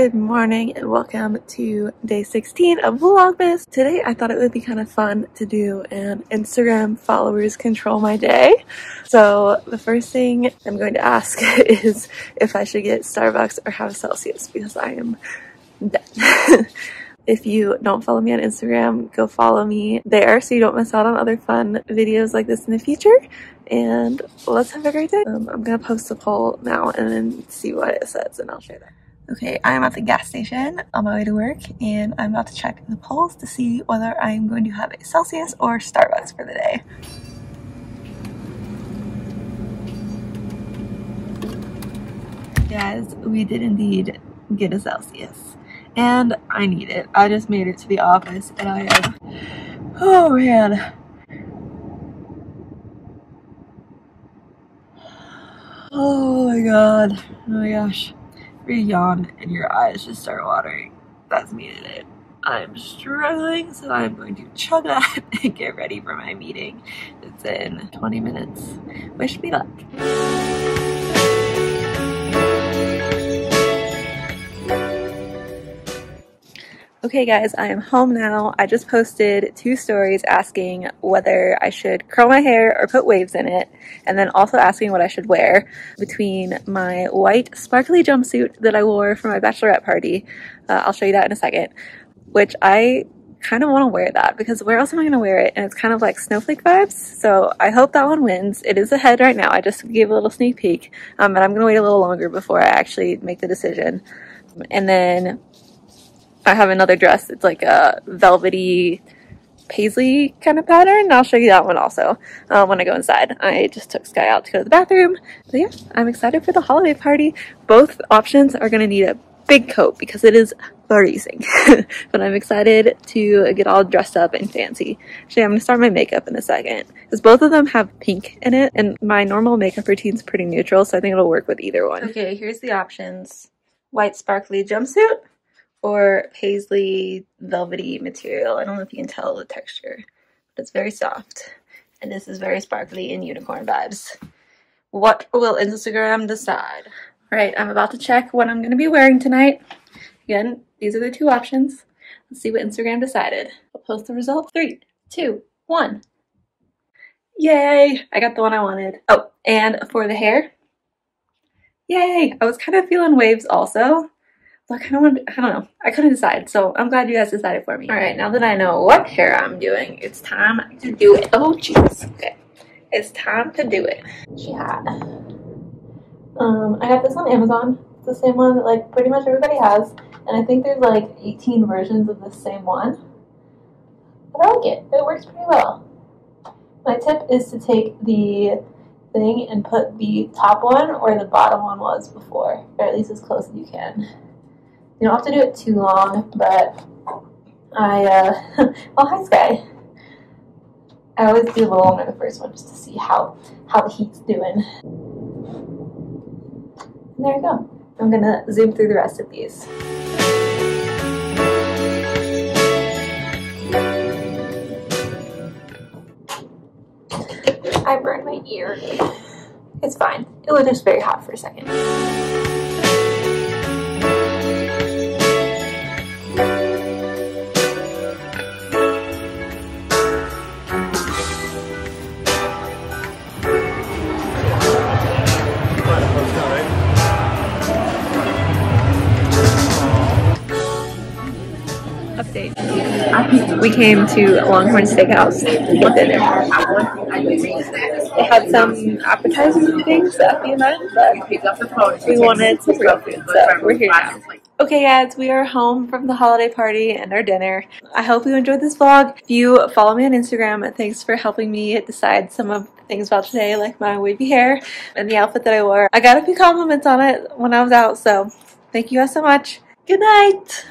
Good morning and welcome to day 16 of Vlogmas. Today I thought it would be kind of fun to do an Instagram followers control my day. So the first thing I'm going to ask is if I should get Starbucks or have a Celsius because I am done. If you don't follow me on Instagram, go follow me there so you don't miss out on other fun videos like this in the future. And let's have a great day. I'm going to post a poll now and then see what it says and I'll share that. Okay, I'm at the gas station on my way to work and I'm about to check the polls to see whether I'm going to have a Celsius or Starbucks for the day. Guys, we did indeed get a Celsius and I need it. I just made it to the office and I am, oh man. Oh my god, oh my gosh. You yawn and your eyes just start watering. That's me today. I'm struggling, so I'm going to chug that and get ready for my meeting. It's in 20 minutes. Wish me luck. Okay guys, I am home now. I just posted two stories asking whether I should curl my hair or put waves in it, and then also asking what I should wear between my white sparkly jumpsuit that I wore for my bachelorette party. I'll show you that in a second, which I kind of want to wear that because where else am I going to wear it? And it's kind of like snowflake vibes. So I hope that one wins. It is ahead right now. I just gave a little sneak peek, and I'm going to wait a little longer before I actually make the decision. And then I have another dress. It's like a velvety paisley kind of pattern. I'll show you that one also when I go inside. I just took Skye out to go to the bathroom. So yeah, I'm excited for the holiday party. Both options are going to need a big coat because it is freezing. But I'm excited to get all dressed up and fancy. Actually, I'm going to start my makeup in a second because both of them have pink in it. And my normal makeup routine is pretty neutral, so I think it'll work with either one. Okay, here's the options. White sparkly jumpsuit or paisley velvety material. I don't know if you can tell the texture, but it's very soft. And this is very sparkly and unicorn vibes. What will Instagram decide? All right, I'm about to check what I'm gonna be wearing tonight. Again, these are the two options. Let's see what Instagram decided. I'll post the result. 3, 2, 1. Yay, I got the one I wanted. Oh, and for the hair, yay. I was kind of feeling waves also. I kind of wanted, I don't know, I couldn't decide, so I'm glad you guys decided for me. All right, now that I know what hair I'm doing, it's time to do it. Oh, jeez. Okay. It's time to do it. Yeah. I got this on Amazon. It's the same one that, like, pretty much everybody has, and I think there's, like, 18 versions of the same one, but I like it. It works pretty well. My tip is to take the thing and put the top one where the bottom one was before, or at least as close as you can. You don't have to do it too long, but I, well, hi Skye. I always do a little longer the first one just to see how the heat's doing. And there you go. I'm gonna zoom through the rest of these. I burned my ear. It's fine. It was just very hot for a second. We came to Longhorn Steakhouse to get dinner. They had some appetizer things at the event, but we wanted some real food, so we're here now. Okay guys, we are home from the holiday party and our dinner. I hope you enjoyed this vlog. If you follow me on Instagram, thanks for helping me decide some of the things about today, like my wavy hair and the outfit that I wore. I got a few compliments on it when I was out, so thank you guys so much. Good night!